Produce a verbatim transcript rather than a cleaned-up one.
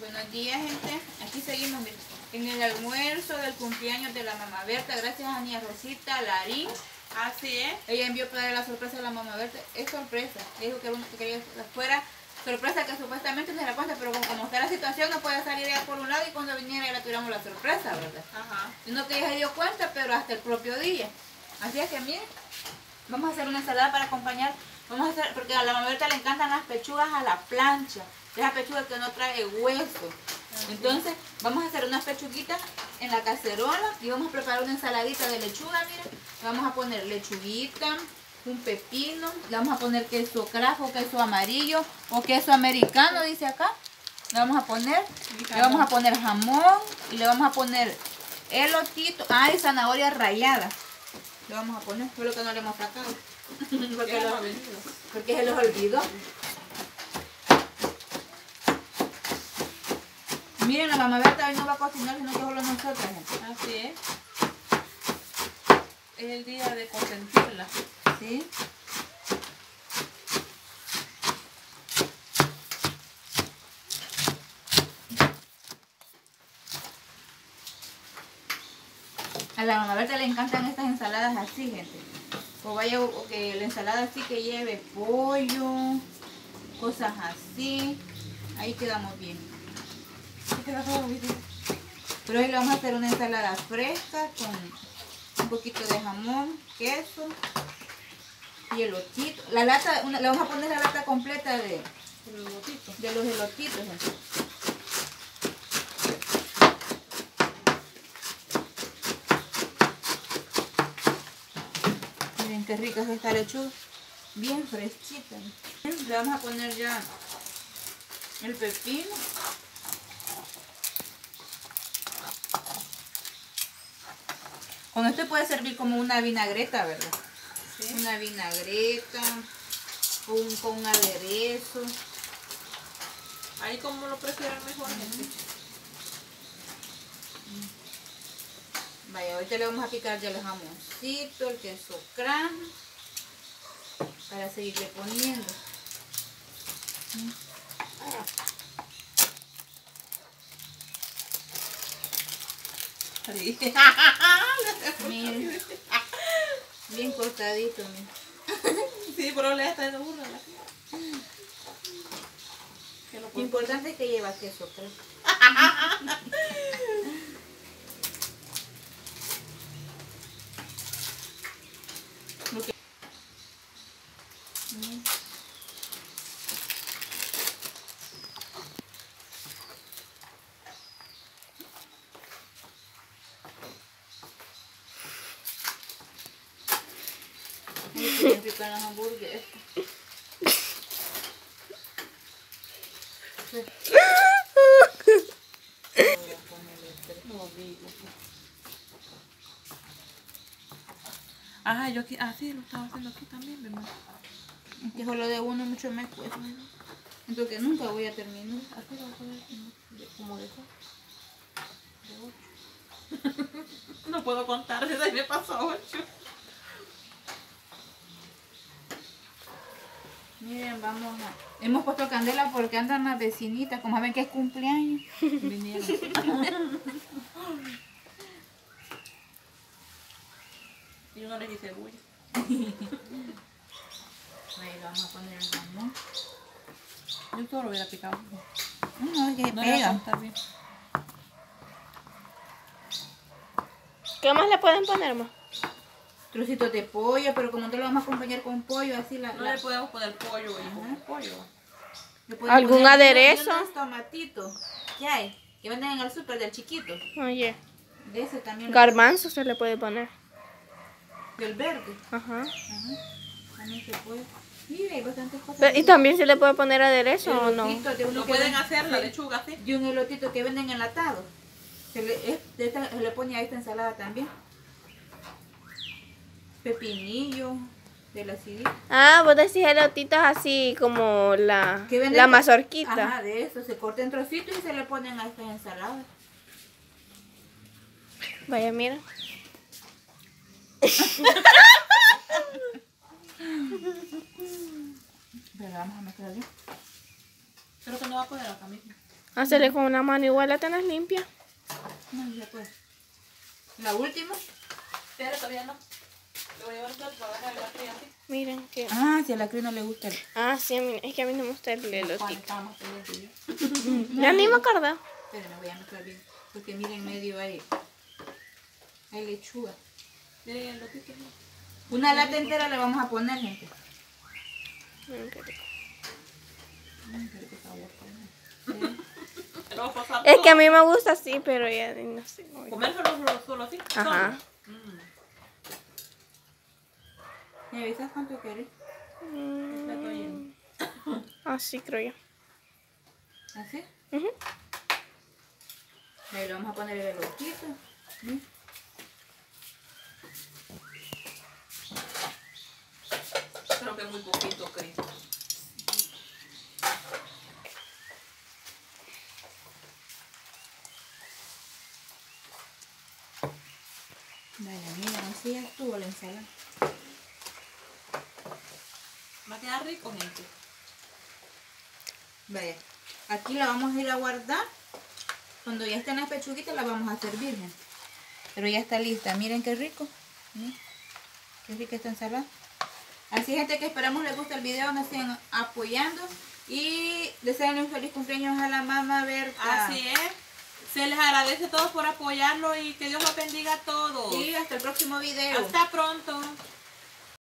Buenos días, gente. Aquí seguimos, miren, en el almuerzo del cumpleaños de la mamá Berta. Gracias a Niña Rosita, Larín. Así es. Ella envió para dar la sorpresa a la mamá Berta. Es sorpresa. Dijo que uno que quería fuera sorpresa, que supuestamente se la cuenta, pero como, como está la situación, no puede salir ella por un lado y cuando viniera ya la tiramos la sorpresa, ¿verdad? Ajá. No que ella se dio cuenta, pero hasta el propio día. Así es que miren, vamos a hacer una ensalada para acompañar. Vamos a hacer, porque a la mamá Berta le encantan las pechugas a la plancha. Esa pechuga que no trae hueso. Así. Entonces vamos a hacer unas pechuguitas en la cacerola y vamos a preparar una ensaladita de lechuga. Miren, vamos a poner lechuguita, un pepino, le vamos a poner queso craft, queso amarillo o queso americano, dice acá. Le vamos a poner, le vamos a poner jamón y le vamos a poner elotito, ah, y zanahoria rallada. Le vamos a poner, creo que no le hemos sacado. porque, los, porque se los olvidó. Miren, la mamá Berta hoy no va a cocinar, sino que solo nosotras, gente. Así es. Es el día de consentirla. Sí. A la mamá Berta le encantan estas ensaladas así, gente. O vaya, o que la ensalada así que lleve pollo, cosas así. Ahí quedamos bien. Pero hoy le vamos a hacer una ensalada fresca con un poquito de jamón, queso y elotito. La lata, una, le vamos a poner la lata completa de, de los elotitos. Miren qué rica es esta lechuga, bien fresquita. Le vamos a poner ya el pepino. Con esto puede servir como una vinagreta, ¿verdad? Sí. Una vinagreta, un, con un aderezo. Ahí como lo prefieran mejor, gente. Uh-huh. Vaya, ahorita le vamos a picar ya los jamoncitos, el queso crán, para seguirle poniendo. Sí. Miren, bien cortadito, miren. Sí, pero le está dando burla. Lo importante es que lleva queso, creo. Okay. Miren que pican los hamburguesas. Ah, yo aquí, ah, sí, lo estaba haciendo aquí también, ¿verdad? Es que solo de uno mucho me cuesta. Entonces nunca voy a terminar. Aquí lo voy a poner como de eso. De ocho. No puedo contar, desde ahí me pasó ocho. Miren, vamos a... Hemos puesto candela porque andan las vecinitas, como saben que es cumpleaños. Vinieron. Y no les hice bulla. Ahí vamos a poner el jamón. Yo todo lo hubiera picado. No, es que no pega. ¿Qué más le pueden poner, ma? Trocitos de pollo, pero como te lo vamos a acompañar con pollo, así la... No la... le podemos poner pollo, hijo, pollo. ¿Algún poner aderezo? Unos tomatitos, ¿qué hay? Que venden en el súper del chiquito. Oye. De ese también. Garbanzo se le puede poner. Del verde. Ajá. Ajá. También se puede. Mira, hay bastantes cosas. Pero, ¿y también se le puede poner aderezo o no? Lo pueden hacer, la lechuga, sí. Y un elotito que venden enlatado. Se le, es, esta, se le pone a esta ensalada también. Pepinillo de la sidita. Ah, vos decís elotitos así como la, la mazorquita. Ajá, de eso, se corta en trocitos y se le ponen a estas ensaladas. Vaya, mira. Pero vamos a mezclar bien. Creo que no va a poder acá mismo. Hacerle con una mano igual la tenés limpia. No, ya pues. La última. Pero todavía no. Le voy a llevar plato para bajar el lacri así. Miren que... Ah, si a la cri no le gusta el... Ah, sí, a mí, es que a mí no me gusta el elotico. Ya ni me acordaba. Pero me voy a mezclar bien. Porque miren, en medio hay... Hay lechuga. Miren el elotico. Una lata entera le vamos a poner, gente. Miren qué rico. Miren qué rico sabor. Es que a mí me gusta así, pero ya no sé. ¿Comer solo, solo así? Ajá. ¿Me avisas cuánto quieres? Mm. Así creo yo. ¿Así? Uh-huh. Ahí le vamos a poner el elotito. ¿Mm? Creo que muy poquito, creo. Vale, mira, así ya estuvo la ensalada. Va a quedar rico, gente. Vaya, aquí la vamos a ir a guardar. Cuando ya estén las pechuguitas las vamos a servir, gente. Pero ya está lista, miren qué rico. ¿Sí? Qué rica esta ensalada. Así, gente, que esperamos les guste el video, nos estén apoyando. Y deseenle un feliz cumpleaños a la mamá Berta. Así es. Se les agradece a todos por apoyarlo y que Dios los bendiga a todos. Y hasta el próximo video. Hasta pronto.